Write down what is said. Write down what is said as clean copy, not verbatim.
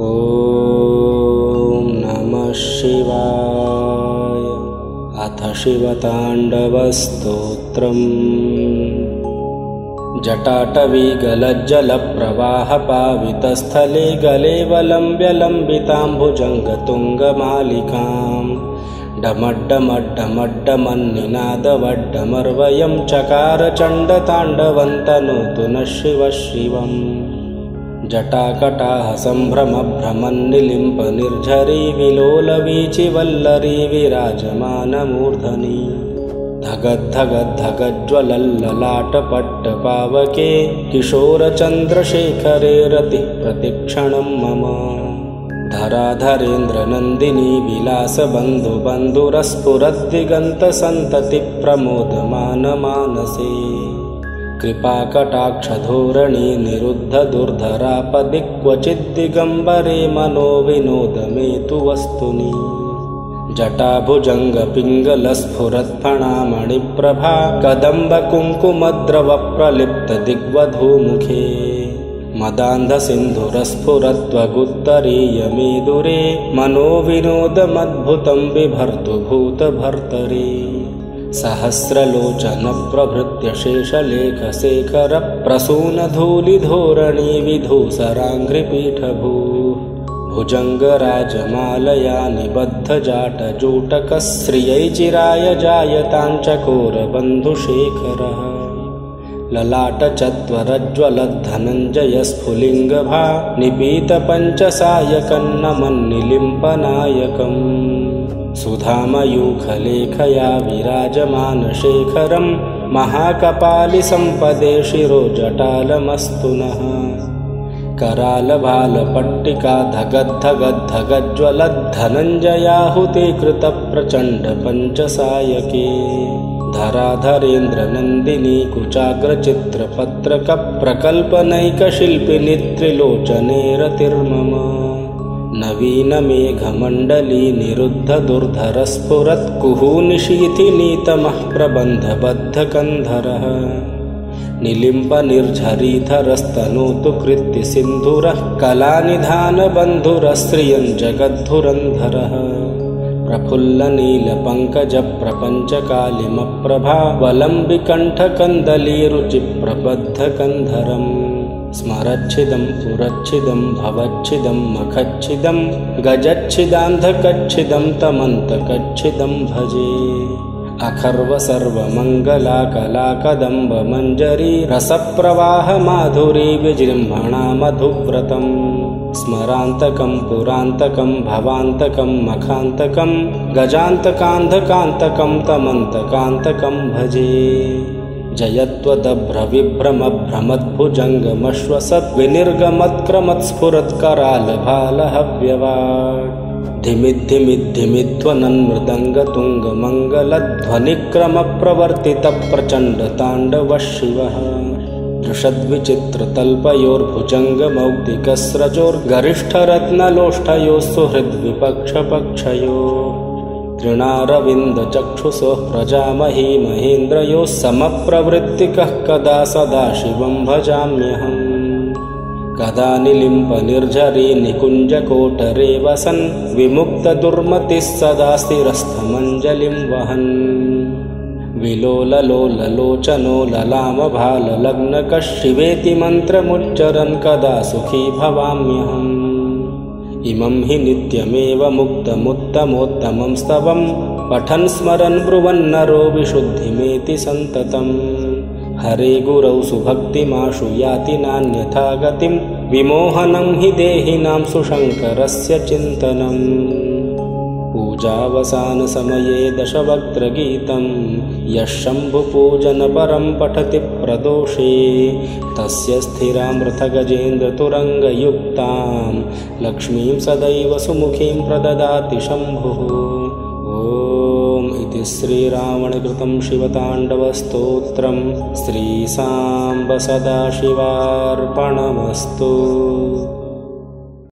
ॐ नमः शिवाय। अथ शिवताण्डवस्तोत्रम्। जटाटवी गलज्जलप्रवाहपावितस्थले गलेवलम्ब्य लम्बिताम्बुजङ्गतुङ्गमालिकां डमड्डमड्डमड्डमन्निनादवड्डमर्वयं चकार चण्डताण्डवं तनोतु नः शिवः शिवम्। जटाकटाह संभ्रमभ्रमन्निलिम्पनिर्झरी विलोलवीचिवल्लरी विराजमानमूर्धनि धगद्धगद्धगज्ज्वलल्ललाटपट्टपावके किशोरचन्द्रशेखरे रतिः प्रतिक्षणं मम। धराधरेन्द्रनन्दिनी विलासबन्धुबन्धुरस्फुरद्दिगन्तसन्ततिप्रमोदमानमानसे कृपाकटाक्षधोरणी निरुद्धदुर्धरापदि क्वचिद्दिगम्बरे मनो विनोदमे तु वस्तुनि। जटाभुजङ्गपिङ्गलस्फुरत्फणामणिप्रभा कदम्बकुङ्कुमद्रवप्रलिप्तदिग्वधूमुखे मदान्धसिन्धुरस्फुरत्वगुत्तरीयमेदुरे मनोविनोदमद्भुतं बिभर्तुभूतभर्तरे। सहस्रलोचनप्रभृत्यशेषलेखशेखरप्रसूनधूलिधोरणी विधूसराङ्घ्रिपीठभू भुजङ्गराजमालया निबद्धजाटजूटकश्रियैचिराय जायताञ्चकोरबन्धुशेखरः। ललाटचत्वरज्ज्वलद्धनञ्जयस्फुलिङ्गभा निपीतपञ्चसायकन्नमन्निलिम्पनायकम् सुधामयूखलेखया विराजमानशेखरं महाकपालिसम्पदे शिरोजटालमस्तु नः। करालभालपट्टिका धगद्धगद्धगज्ज्वलद्धनञ्जयाहुते कृतप्रचण्डपञ्चसायके धराधरेन्द्रनन्दिनी कुचाग्रचित्रपत्रकप्रकल्पनैकशिल्पिनि त्रिलोचने रतिर्मम। नवीनमेघमण्डली निरुद्धदुर्धरस्फुरत्कुहूनिशीथिनीतमः प्रबन्धबद्धकन्धरः निलिम्बनिर्झरीधरस्तनोतु कृत्तिसिन्धुरः कलानिधानबन्धुरश्रियं जगद्धुरन्धरः। प्रफुल्लनीलपङ्कजप्रपञ्चकालिमप्रभा वलम्बिकण्ठकन्दलीरुचिप्रबद्धकन्धरम् स्मरच्छिदं पुरच्छिदं भवच्छिदं मखच्छिदं गजच्छिदान्धकच्छिदं तमन्तकच्छिदं भजे। अखर्व सर्वमङ्गलाकलाकदम्बमञ्जरी रसप्रवाहमाधुरी विजृम्भणा मधुव्रतम् स्मरान्तकं पुरान्तकं भवान्तकं मखान्तकं गजान्तकान्धकान्तकं तमन्तकान्तकं भजे। जयत्वदभ्रविभ्रमभ्रमद्भुजङ्गमश्वसद्विनिर्गमत्क्रमत्स्फुरत्करालभालहव्यवा धिमिद्धिमिद्धिमिद्ध्वनन्मृदङ्गतुङ्गमङ्गलध्वनिक्रमप्रवर्तितप्रचण्डताण्डवः शिवः। दृषद्विचित्रतल्पयोर्भुजङ्गमौक्तिकस्रजोर्गरिष्ठरत्नलोष्ठयोः सुहृद्विपक्षपक्षयो तृणारविन्दचक्षुषोः प्रजामही महेन्द्रयोः समप्रवृत्तिकः कदा सदाशिवं भजाम्यहम्। कदा निलिम्पनिर्झरी निकुञ्जकोटरे वसन् विमुक्तदुर्मतिः सदा स्थिरस्थमञ्जलिं वहन् विलोललोललोचनो ललामभाललग्नकः शिवेति मन्त्रमुच्चरन् कदा सुखी भवाम्यहम्। इमं हि नित्यमेव मुक्तमुत्तमोत्तमं स्तवं पठन् स्मरन् ब्रुवन्नरो विशुद्धिमेति सन्ततम्। हरे गुरौ सुभक्तिमाशु याति नान्यथा गतिं विमोहनं हि देहिनां सुशङ्करस्य चिन्तनम्। पूजावसानसमये दशवक्त्रगीतं यः शम्भुपूजनपरं पठति प्रदोषे तस्य स्थिरामृतगजेन्द्रतुरङ्गयुक्तां लक्ष्मीं सदैव सुमुखीं प्रददाति शम्भुः। ॐ इति श्रीरावणकृतं शिवताण्डवस्तोत्रं श्रीसाम्ब सदाशिवार्पणमस्तु।